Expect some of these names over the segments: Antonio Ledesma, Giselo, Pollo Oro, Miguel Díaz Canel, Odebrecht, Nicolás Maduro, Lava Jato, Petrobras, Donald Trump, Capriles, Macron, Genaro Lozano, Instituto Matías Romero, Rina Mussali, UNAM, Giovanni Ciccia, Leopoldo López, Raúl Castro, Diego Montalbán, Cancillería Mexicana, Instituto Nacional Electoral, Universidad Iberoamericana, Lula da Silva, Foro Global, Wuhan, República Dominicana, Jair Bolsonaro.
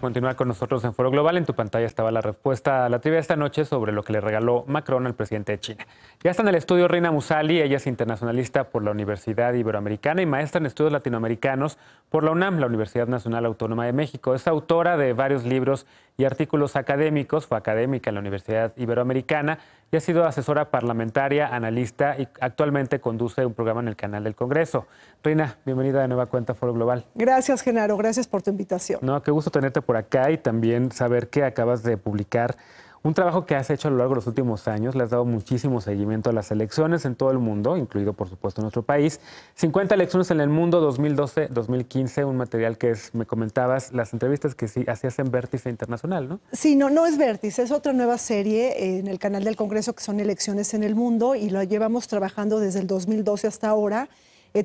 Continúa con nosotros en Foro Global. En tu pantalla estaba la respuesta a la trivia esta noche sobre lo que le regaló Macron al presidente de China. Ya está en el estudio Rina Mussali. Ella es internacionalista por la Universidad Iberoamericana y maestra en estudios latinoamericanos por la UNAM, la Universidad Nacional Autónoma de México. Es autora de varios libros y artículos académicos. Fue académica en la Universidad Iberoamericana y ha sido asesora parlamentaria, analista y actualmente conduce un programa en el canal del Congreso. Rina, bienvenida de nueva cuenta a Foro Global. Gracias, Genaro. Gracias por tu invitación. No, qué gusto tenerte por acá y también saber que acabas de publicar un trabajo que has hecho a lo largo de los últimos años. Le has dado muchísimo seguimiento a las elecciones en todo el mundo, incluido, por supuesto, en nuestro país. 50 elecciones en el mundo, 2012-2015, un material que es, me comentabas, las entrevistas que sí hacías en Vértice Internacional, ¿no? Sí, no es Vértice, es otra nueva serie en el canal del Congreso que son elecciones en el mundo y lo llevamos trabajando desde el 2012 hasta ahora.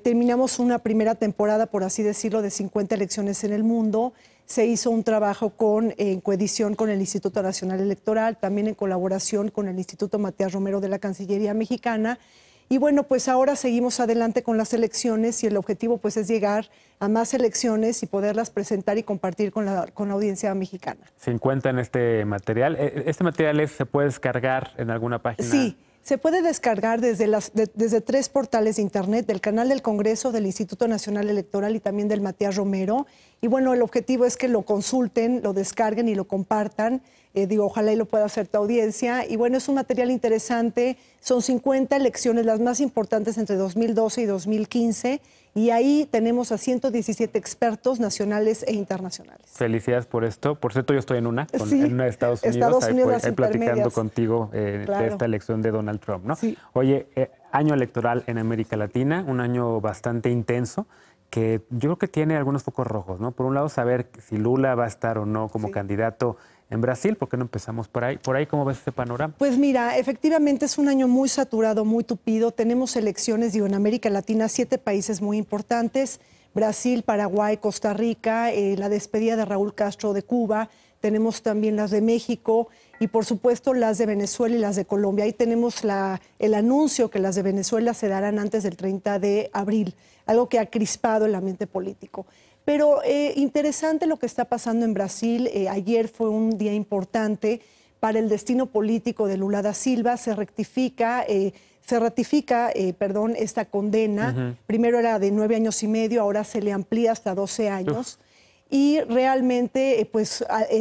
Terminamos una primera temporada, por así decirlo, de 50 elecciones en el mundo. Se hizo un trabajo en coedición con el Instituto Nacional Electoral, también en colaboración con el Instituto Matías Romero de la Cancillería Mexicana. Y bueno, pues ahora seguimos adelante con las elecciones y el objetivo pues es llegar a más elecciones y poderlas presentar y compartir con la audiencia mexicana. 50 en este material. ¿Este material se puede descargar en alguna página? Sí. Se puede descargar desde tres portales de Internet, del canal del Congreso, del Instituto Nacional Electoral y también del Matías Romero. Y bueno, el objetivo es que lo consulten, lo descarguen y lo compartan. Ojalá y lo pueda hacer tu audiencia. Y bueno, es un material interesante. Son 50 elecciones, las más importantes entre 2012 y 2015. Y ahí tenemos a 117 expertos nacionales e internacionales. Felicidades por esto. Por cierto, yo estoy en una de Estados Unidos. Ahí platicando contigo de esta elección de Donald Trump, ¿no? Sí. Oye, año electoral en América Latina, un año bastante intenso, que yo creo que tiene algunos focos rojos, ¿no? Por un lado, saber si Lula va a estar o no como candidato en Brasil. ¿Por qué no empezamos por ahí? ¿Cómo ves este panorama? Pues mira, efectivamente es un año muy saturado, muy tupido. Tenemos elecciones, en América Latina, 7 países muy importantes. Brasil, Paraguay, Costa Rica, la despedida de Raúl Castro de Cuba. Tenemos también las de México y, por supuesto, las de Venezuela y las de Colombia. Ahí tenemos el anuncio que las de Venezuela se darán antes del 30 de abril, algo que ha crispado el ambiente político. Pero interesante lo que está pasando en Brasil. Ayer fue un día importante para el destino político de Lula da Silva. Se ratifica esta condena. Uh-huh. Primero era de 9 años y medio, ahora se le amplía hasta 12 años. Uf. Y realmente,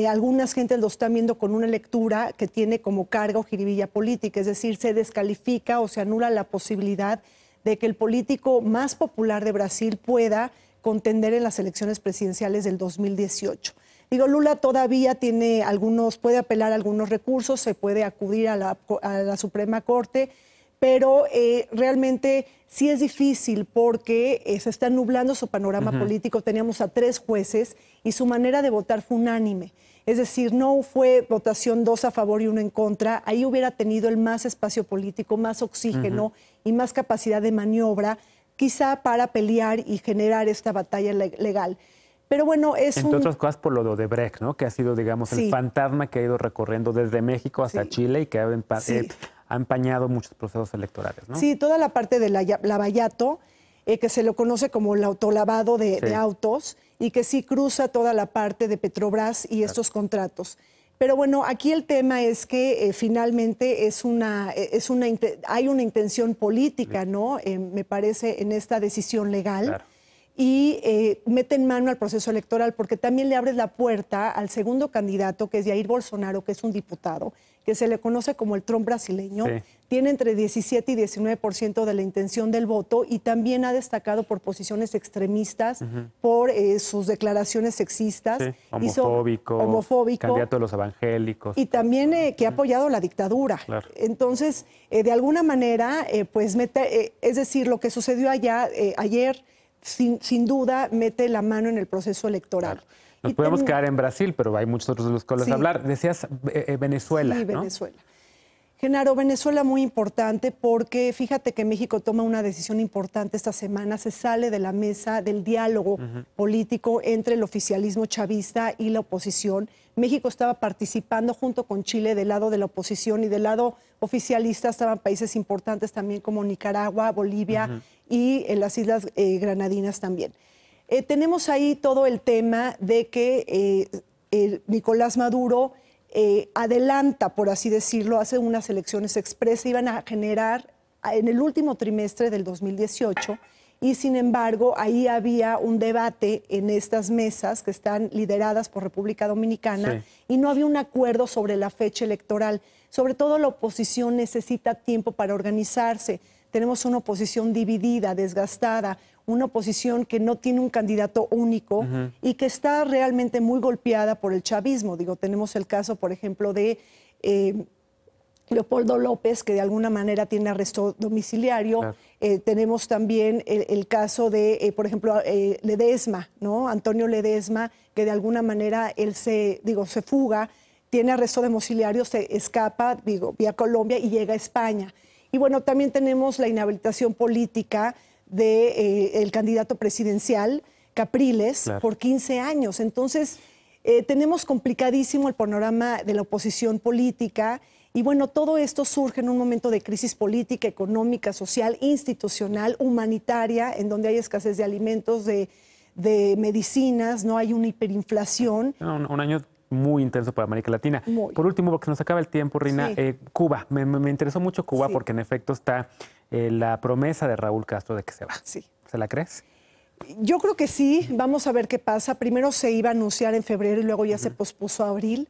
algunas gentes lo están viendo con una lectura que tiene como carga o jiribilla política. Es decir, se descalifica o se anula la posibilidad de que el político más popular de Brasil pueda contender en las elecciones presidenciales del 2018. Lula todavía tiene puede apelar a algunos recursos, se puede acudir a la Suprema Corte, pero realmente sí es difícil porque se está nublando su panorama político. Teníamos a 3 jueces y su manera de votar fue unánime. Es decir, no fue votación 2 a favor y 1 en contra. Ahí hubiera tenido el más espacio político, más oxígeno y más capacidad de maniobra, quizá para pelear y generar esta batalla legal. Pero bueno, entre otras cosas por lo de Odebrecht, ¿no? Que ha sido, digamos, el fantasma que ha ido recorriendo desde México hasta Chile y que ha empañado muchos procesos electorales, ¿no? Sí, toda la parte de Lava Jato, que se lo conoce como el autolavado de autos y que sí cruza toda la parte de Petrobras y estos contratos. Pero bueno, aquí el tema es que finalmente hay una intención política, ¿no? Me parece, en esta decisión legal. Claro. Y meten mano al proceso electoral porque también le abres la puerta al segundo candidato, que es Jair Bolsonaro, que es un diputado, que se le conoce como el Trump brasileño. Sí. Tiene entre 17 y 19% de la intención del voto y también ha destacado por posiciones extremistas, por sus declaraciones sexistas. Sí. Homofóbico, candidato de los evangélicos. Y también que ha apoyado la dictadura. Claro. Entonces, de alguna manera, es decir, lo que sucedió ayer, sin duda, mete la mano en el proceso electoral. Claro. Nos podemos quedar en Brasil, pero hay muchos otros de los cuales hablar. Decías Venezuela, ¿no? Sí, Venezuela. Genaro, Venezuela muy importante porque fíjate que México toma una decisión importante esta semana. Se sale de la mesa del diálogo político entre el oficialismo chavista y la oposición. México estaba participando junto con Chile del lado de la oposición y del lado oficialista estaban países importantes también como Nicaragua, Bolivia y las Islas Granadinas también. Tenemos ahí todo el tema de que Nicolás Maduro adelanta, por así decirlo, hace unas elecciones express, iban a generar en el último trimestre del 2018, y sin embargo ahí había un debate en estas mesas que están lideradas por República Dominicana, sí, y no había un acuerdo sobre la fecha electoral. Sobre todo la oposición necesita tiempo para organizarse. Tenemos una oposición dividida, desgastada, una oposición que no tiene un candidato único, uh-huh, y que está realmente muy golpeada por el chavismo. Digo, tenemos el caso, por ejemplo, de Leopoldo López, que de alguna manera tiene arresto domiciliario. Claro. Tenemos también el caso de, por ejemplo, Ledesma, ¿no? Antonio Ledesma, que de alguna manera él se fuga, tiene arresto domiciliario, se escapa, vía Colombia y llega a España. Y bueno, también tenemos la inhabilitación política del candidato presidencial, Capriles, claro, por 15 años. Entonces, tenemos complicadísimo el panorama de la oposición política. Y bueno, todo esto surge en un momento de crisis política, económica, social, institucional, humanitaria, en donde hay escasez de alimentos, de medicinas, no hay una hiperinflación. Un año muy intenso para América Latina. Muy. Por último, porque se nos acaba el tiempo, Rina, sí, Cuba. Me interesó mucho Cuba, sí, porque en efecto está la promesa de Raúl Castro de que se va. Sí. ¿Se la crees? Yo creo que sí. Vamos a ver qué pasa. Primero se iba a anunciar en febrero y luego ya se pospuso a abril.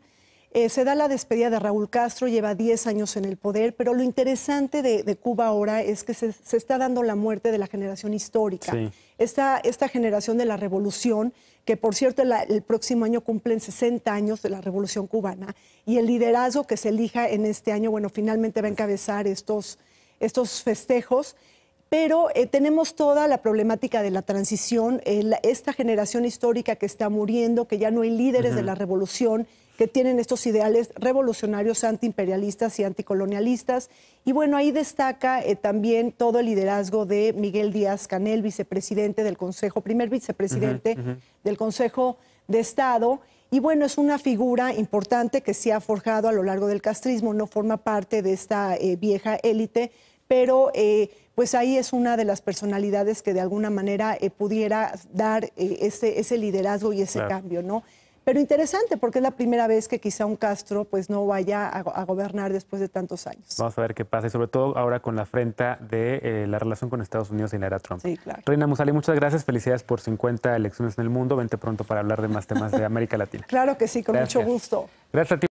Se da la despedida de Raúl Castro, lleva 10 años en el poder, pero lo interesante de Cuba ahora es que se está dando la muerte de la generación histórica. Sí. Esta generación de la revolución, que por cierto el próximo año cumplen 60 años de la revolución cubana, y el liderazgo que se elija en este año, bueno, finalmente va a encabezar estos festejos. Pero tenemos toda la problemática de la transición, esta generación histórica que está muriendo, que ya no hay líderes, uh-huh, de la revolución, que tienen estos ideales revolucionarios antiimperialistas y anticolonialistas. Y bueno, ahí destaca también todo el liderazgo de Miguel Díaz Canel, primer vicepresidente, uh-huh, uh-huh, del Consejo de Estado. Y bueno, es una figura importante que se ha forjado a lo largo del castrismo, no forma parte de esta vieja élite, pero pues ahí es una de las personalidades que de alguna manera pudiera dar ese liderazgo y ese, claro, cambio, ¿no? Pero interesante, porque es la primera vez que quizá un Castro pues no vaya a gobernar después de tantos años. Vamos a ver qué pasa, y sobre todo ahora con la afrenta de la relación con Estados Unidos y la era Trump. Sí, claro. Rina Mussali, muchas gracias, felicidades por 50 elecciones en el mundo. Vente pronto para hablar de más temas de América Latina. Claro que sí, con gracias. Mucho gusto. Gracias a ti.